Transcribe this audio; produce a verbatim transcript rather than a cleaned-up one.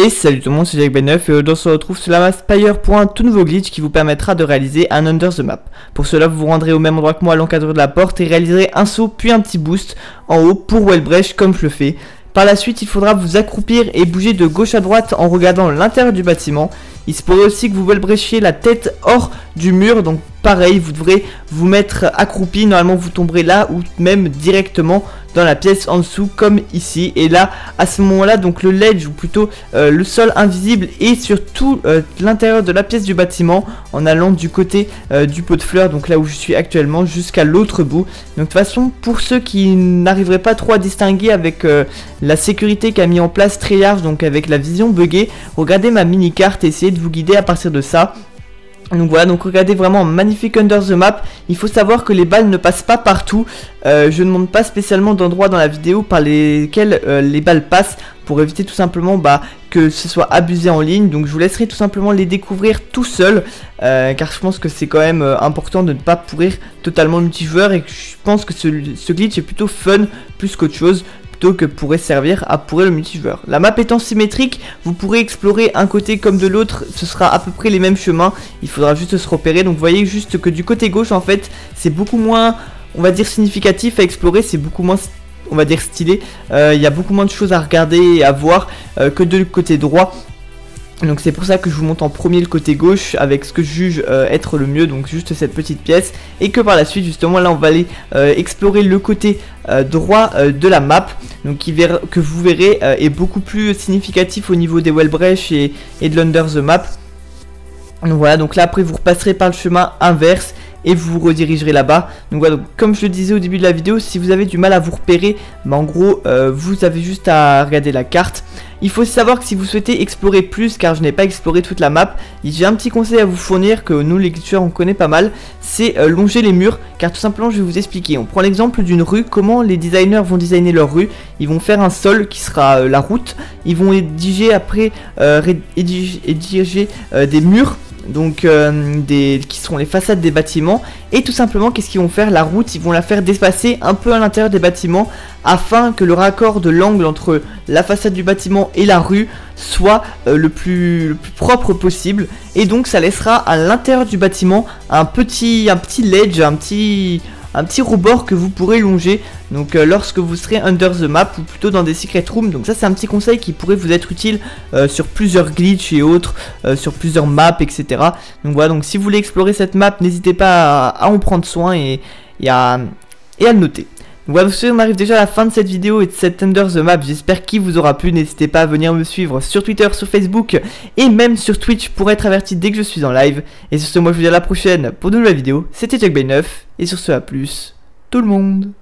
Et salut tout le monde, c'est Jack B neuf et aujourd'hui on se retrouve sur la map Spire pour un tout nouveau glitch qui vous permettra de réaliser un under the map. Pour cela, vous vous rendrez au même endroit que moi à l'encadreur de la porte et réaliserez un saut puis un petit boost en haut pour wall breach comme je le fais. Par la suite, il faudra vous accroupir et bouger de gauche à droite en regardant l'intérieur du bâtiment. Il se pourrait aussi que vous wall breachiez la tête hors du mur, donc pareil, vous devrez vous mettre accroupi, normalement vous tomberez là ou même directement dans la pièce en dessous comme ici. Et là, à ce moment-là, donc le ledge ou plutôt euh, le sol invisible est sur tout euh, l'intérieur de la pièce du bâtiment en allant du côté euh, du pot de fleurs, donc là où je suis actuellement, jusqu'à l'autre bout. Donc de toute façon, pour ceux qui n'arriveraient pas trop à distinguer avec euh, la sécurité qu'a mis en place Treyarch, donc avec la vision buggée, regardez ma mini-carte et essayez de vous guider à partir de ça. Donc voilà, donc regardez vraiment magnifique under the map. Il faut savoir que les balles ne passent pas partout. Euh, je ne montre pas spécialement d'endroits dans la vidéo par lesquels euh, les balles passent, pour éviter tout simplement bah, que ce soit abusé en ligne. Donc je vous laisserai tout simplement les découvrir tout seul, euh, car je pense que c'est quand même euh, important de ne pas pourrir totalement le multijoueur. Et que je pense que ce, ce glitch est plutôt fun plus qu'autre chose, plutôt que pourrait servir à pourrir le multijoueur. La map étant symétrique, vous pourrez explorer un côté comme de l'autre, ce sera à peu près les mêmes chemins, il faudra juste se repérer. Donc vous voyez juste que du côté gauche en fait, c'est beaucoup moins, on va dire, significatif à explorer, c'est beaucoup moins, on va dire, stylé. Euh, il y a beaucoup moins de choses à regarder et à voir euh, que de côté droit. Donc c'est pour ça que je vous montre en premier le côté gauche avec ce que je juge euh, être le mieux, donc juste cette petite pièce. Et que par la suite justement là on va aller euh, explorer le côté euh, droit euh, de la map. Donc qui verra, que vous verrez euh, est beaucoup plus significatif au niveau des wall breach et, et de l'under the map. Donc voilà, donc là après vous repasserez par le chemin inverse et vous vous redirigerez là-bas. Donc voilà, donc, comme je le disais au début de la vidéo, si vous avez du mal à vous repérer, bah, en gros euh, vous avez juste à regarder la carte. Il faut savoir que si vous souhaitez explorer plus, car je n'ai pas exploré toute la map, j'ai un petit conseil à vous fournir que nous les glitcheurs on connaît pas mal, c'est euh, longer les murs, car tout simplement je vais vous expliquer. On prend l'exemple d'une rue, comment les designers vont designer leur rue, ils vont faire un sol qui sera euh, la route, ils vont édiger après euh, édiger, édiger euh, des murs, donc euh, des, qui seront les façades des bâtiments, et tout simplement qu'est-ce qu'ils vont faire, la route ils vont la faire dépasser un peu à l'intérieur des bâtiments afin que le raccord de l'angle entre la façade du bâtiment et la rue soit euh, le, plus, le plus propre possible, et donc ça laissera à l'intérieur du bâtiment un petit, un petit ledge, un petit, un petit rebord que vous pourrez longer. Donc euh, lorsque vous serez under the map ou plutôt dans des secret rooms. Donc ça c'est un petit conseil qui pourrait vous être utile euh, sur plusieurs glitches et autres, euh, sur plusieurs maps, et cetera. Donc voilà, donc si vous voulez explorer cette map, n'hésitez pas à, à en prendre soin et, et, à, et à le noter. Donc voilà, on arrive déjà à la fin de cette vidéo et de cette under the map, j'espère qu'il vous aura plu. N'hésitez pas à venir me suivre sur Twitter, sur Facebook et même sur Twitch pour être averti dès que je suis en live. Et sur ce, moi je vous dis à la prochaine pour de nouvelles vidéos, c'était Jack B neuf et sur ce, à plus tout le monde.